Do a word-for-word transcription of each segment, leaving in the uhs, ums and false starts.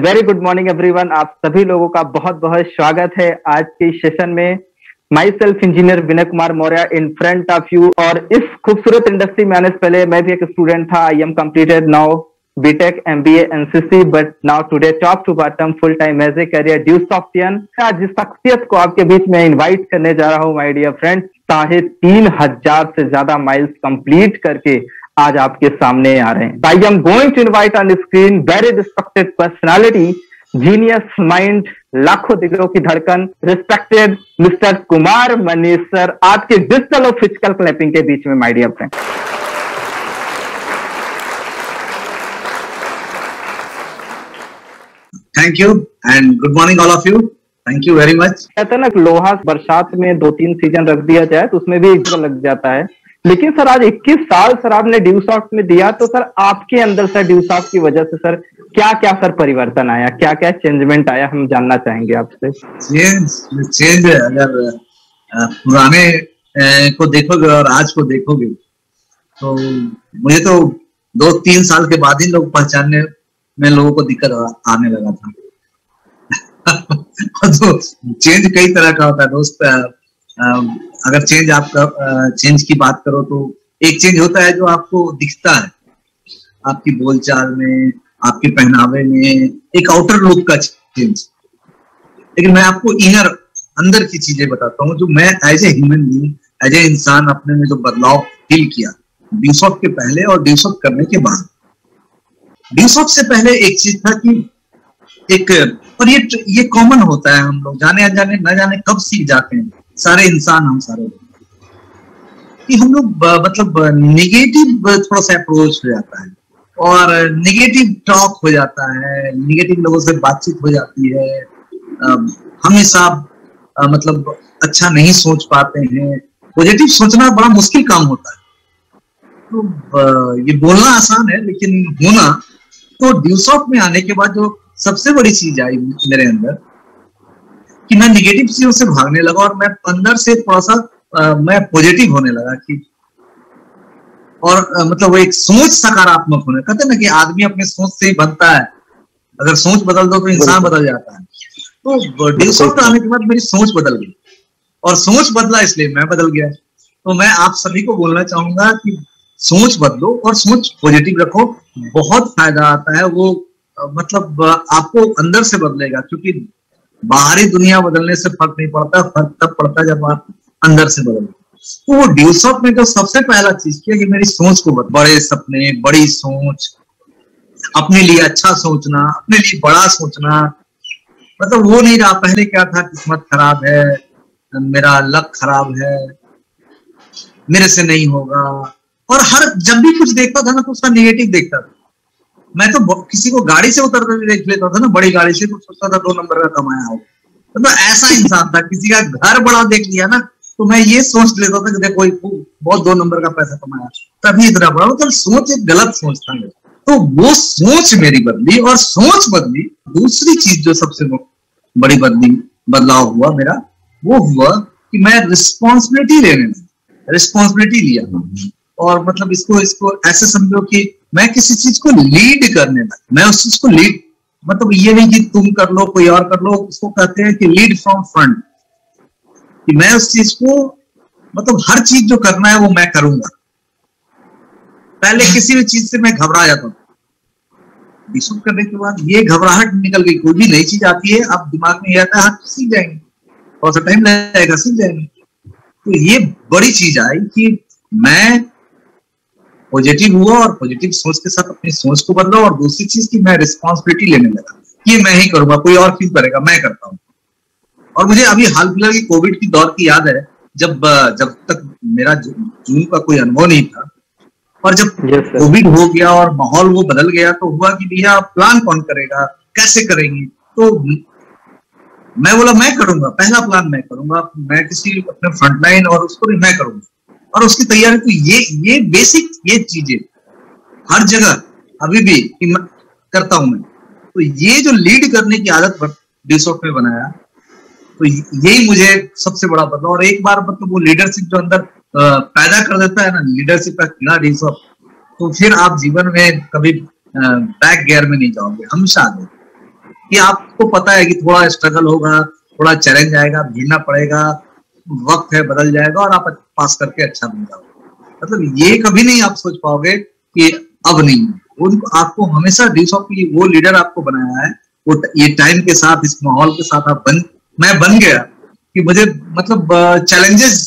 Very good morning everyone, आप सभी लोगों का बहुत बहुत स्वागत है आज के सेशन में। Myself engineer Vinay Kumar Maurya in front of you. और इस खूबसूरत इंडस्ट्री में आने से पहले मैं भी एक स्टूडेंट था। I am completed now BTech MBA NCC, but now today top to bottom full time as a career due सॉफ्टियन। आज जिस शख्सियत को आपके बीच में इन्वाइट करने जा रहा हूँ माई डियर फ्रेंड, साढ़े तीन हजार से ज्यादा माइल्स कंप्लीट करके आज आपके सामने आ रहे हैं। I am going to invite on screen very respected personality, genius mind, लाखों दिलों की धड़कन, respected mister Kumar Manish sir, आपके डिजिटल और फिजिकल क्लैपिंग के बीच में my dear friend. Thank you and good morning all of you. Thank you very much. कहते हैं ना लोहा बरसात में दो तीन सीजन रख दिया जाए तो उसमें भी एक लग जाता है, लेकिन सर आज इक्कीस साल सर आपने ड्यू सॉफ्ट में दिया, तो सर आपके अंदर सर ड्यू सॉफ्ट की वजह से सर क्या क्या सर परिवर्तन आया, क्या क्या चेंजमेंट आया, हम जानना चाहेंगे आपसे। चेंज चेंज अगर पुराने को देखोगे और आज को देखोगे तो मुझे तो दो तीन साल के बाद ही लोग पहचानने में लोगों को दिक्कत आने लगा था। तो चेंज कई तरह का होता है दोस्त। अगर चेंज आपका चेंज की बात करो तो एक चेंज होता है जो आपको दिखता है आपकी बोलचाल में, आपके पहनावे में, एक आउटर लुक का चेंज। लेकिन मैं आपको इनर अंदर की चीजें बताता हूँ जो मैं as a human being, as a इंसान अपने में जो बदलाव फील किया ड्यू सॉफ्ट के पहले और ड्यू सॉफ्ट करने के बाद। ड्यू सॉफ्ट से पहले एक चीज था कि एक, और ये ये कॉमन होता है, हम लोग जाने अनजाने न जाने कब सीख जाते हैं सारे इंसान, हम सारे कि हम लोग मतलब नेगेटिव थोड़ा सा अप्रोच हो जाता है और नेगेटिव टॉक हो जाता है, नेगेटिव लोगों से बातचीत हो जाती है, हमेशा मतलब अच्छा नहीं सोच पाते हैं। पॉजिटिव सोचना बड़ा मुश्किल काम होता है। तो ये बोलना आसान है लेकिन होना। तो ड्यू सॉफ्ट में आने के बाद जो सबसे बड़ी चीज आई मेरे अंदर कि मैं नेगेटिव चीजों से भागने लगा और मैं अंदर से थोड़ा सा आ, मैं पॉजिटिव होने लगा कि और आ, मतलब वो एक सोच सकारात्मक होने। कहते हैं ना कि आदमी अपने सोच से ही बनता है, अगर सोच बदल दो तो इंसान बदल जाता है। तो ड्यू सॉफ्ट आने के बाद मेरी सोच बदल गई और सोच बदला इसलिए मैं बदल गया। तो मैं आप सभी को बोलना चाहूंगा कि सोच बदलो और सोच पॉजिटिव रखो, बहुत फायदा आता है। वो मतलब आपको अंदर से बदलेगा, क्योंकि बाहरी दुनिया बदलने से फर्क नहीं पड़ता, फर्क तब पड़ता जब आप अंदर से बदलते। तो वो ड्यू सॉफ्ट में जो सबसे पहला चीज किया कि मेरी सोच को बदल, बड़े सपने, बड़ी सोच, अपने लिए अच्छा सोचना, अपने लिए बड़ा सोचना, मतलब वो नहीं रहा पहले क्या था किस्मत खराब है, मेरा लक खराब है, मेरे से नहीं होगा। और हर जब भी कुछ देखता था ना तो उसका नेगेटिव देखता था। मैं तो किसी को गाड़ी से उतरते हुए देख लेता था ना, बड़ी गाड़ी से, तो सोचता था दो नंबर का कमाया हो। मतलब तो ऐसा इंसान था, किसी का घर बड़ा देख लिया ना तो मैं ये सोच लेता था कि देखो बहुत दो नंबर का पैसा कमाया तभी इतना बड़ा। मतलब तो सोच एक गलत सोच था। तो वो सोच मेरी बदली और सोच बदली। दूसरी चीज जो सबसे बड़ी बदली बदलाव हुआ मेरा वो हुआ कि मैं रिस्पॉन्सिबिलिटी लेने लगा, रिस्पॉन्सिबिलिटी लिया। और मतलब इसको इसको ऐसे समझो कि मैं किसी चीज को लीड करने लगा, मैं उस चीज को लीड, मतलब ये नहीं कि तुम कर लो कोई और कर लो, उसको कहते हैं कि लीड फ्रॉम फ्रंट, कि मैं उस चीज को मतलब हर चीज जो करना है वो मैं करूंगा। पहले किसी भी चीज से मैं घबरा जाता हूँ, डिस्कस करने के बाद ये घबराहट निकल गई। कोई भी नई चीज आती है आप दिमाग में आता है हाँ सीख जाएंगे, थोड़ा सा टाइम लगेगा सीख जाएंगे। तो ये बड़ी चीज आई कि मैं पॉजिटिव हुआ और पॉजिटिव सोच के साथ अपनी सोच को बदला। और दूसरी चीज की मैं रिस्पॉन्सिबिलिटी लेने लगा, ये मैं ही करूंगा, कोई और क्यों करेगा, मैं करता हूँ। और मुझे अभी हाल फिलहाल की कोविड की दौर की याद है, जब जब तक मेरा जून का कोई अनुभव नहीं था और जब कोविड हो गया और माहौल वो बदल गया तो हुआ कि भैया प्लान कौन करेगा, कैसे करेंगे। तो मैं बोला मैं करूंगा, पहला प्लान मैं करूंगा, मैं किसी अपने फ्रंटलाइन और उसको भी मैं करूंगा और उसकी तैयारी। तो ये ये बेसिक ये चीजें हर जगह अभी भी करता हूं मैं। तो ये जो लीड करने की आदत ड्यू सॉफ्ट में बनाया, तो यही मुझे सबसे बड़ा बदलाव। और एक बार मतलब वो लीडरशिप जो अंदर पैदा कर देता है ना, लीडरशिप का कीड़ा ड्यू सॉफ्ट, तो फिर आप जीवन में कभी बैक गियर में नहीं जाओगे, हमेशा आगे। कि आपको पता है कि थोड़ा स्ट्रगल होगा, थोड़ा चैलेंज आएगा, भिड़ना पड़ेगा, वक्त है बदल जाएगा और आप पास करके अच्छा बन जाओगे। मतलब ये कभी नहीं आप सोच पाओगे कि अब नहीं। उनको आपको हमेशा डीसॉप की वो लीडर आपको बनाया है, वो ये टाइम के साथ इस माहौल के साथ आप बन मैं बन गया कि मुझे मतलब चैलेंजेस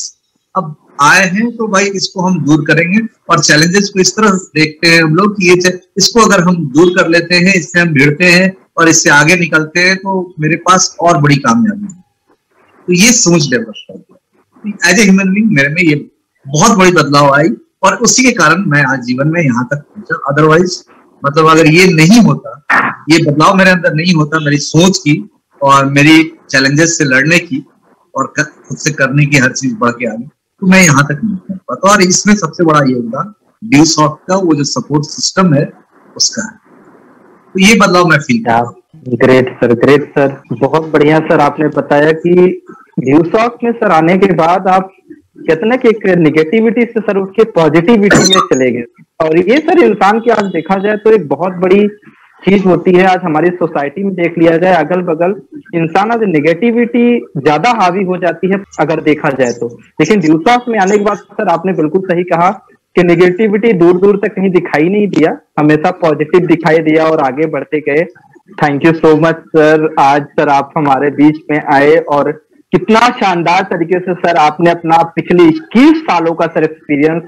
अब आए हैं तो भाई इसको हम दूर करेंगे। और चैलेंजेस को इस तरह देखते हैं हम लोग कि ये इसको अगर हम दूर कर लेते हैं, इससे हम भिड़ते हैं और इससे आगे निकलते हैं तो मेरे पास और बड़ी कामयाबी है। तो ये सोच develop as a human being मेरे में ये बहुत बड़ी बदलाव आई और उसी के कारण मैं आज जीवन में यहाँ तक पहुंचा। अदरवाइज मतलब अगर ये नहीं होता, ये बदलाव मेरे अंदर नहीं होता, मेरी सोच की और मेरी चैलेंजेस से लड़ने की और खुद से करने की हर चीज बढ़ के आने, तो मैं यहाँ तक नहीं पहुंच पाता। और इसमें सबसे बड़ा योगदान डीसॉफ्ट का वो जो सपोर्ट सिस्टम है उसका है। तो ये बदलाव मैं फील किया। ग्रेट सर, ग्रेट सर, बहुत बढ़िया सर। आपने बताया कि डीसॉफ्ट में सर आने के बाद आप कहते ना कि एक निगेटिविटी से सर उसके पॉजिटिविटी में चले गए, और ये सर इंसान की आज देखा जाए तो एक बहुत बड़ी चीज होती है। आज हमारी सोसाइटी में देख लिया जाए अगल बगल इंसान आज नेगेटिविटी ज्यादा हावी हो जाती है अगर देखा जाए तो। लेकिन डीसॉफ्ट में आने के बाद सर आपने बिल्कुल सही कहा कि नेगेटिविटी दूर दूर तक कहीं दिखाई नहीं दिया, हमेशा पॉजिटिव दिखाई दिया और आगे बढ़ते गए। Thank you so much sir, आज सर आप हमारे बीच में आए और कितना शानदार तरीके से सर आपने अपना पिछले इक्कीस सालों का सर एक्सपीरियंस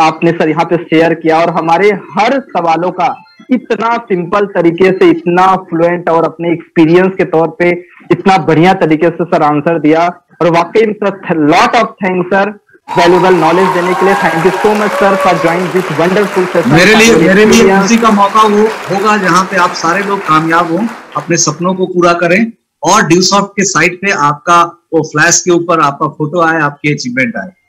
आपने सर यहाँ पे शेयर किया और हमारे हर सवालों का इतना सिंपल तरीके से, इतना फ्लुएंट और अपने एक्सपीरियंस के तौर पे इतना बढ़िया तरीके से सर आंसर दिया। और वाकई lot of thanks sir valuable knowledge देने के लिए। Thank you so much sir for join this wonderful session. मेरे लिए मेरे लिए उसी का मौका हो, होगा जहाँ पे आप सारे लोग कामयाब हो, अपने सपनों को पूरा करें। और डीसॉफ्ट के साइट पे आपका वो फ्लैश के ऊपर आपका फोटो आए, आपके अचीवमेंट आए।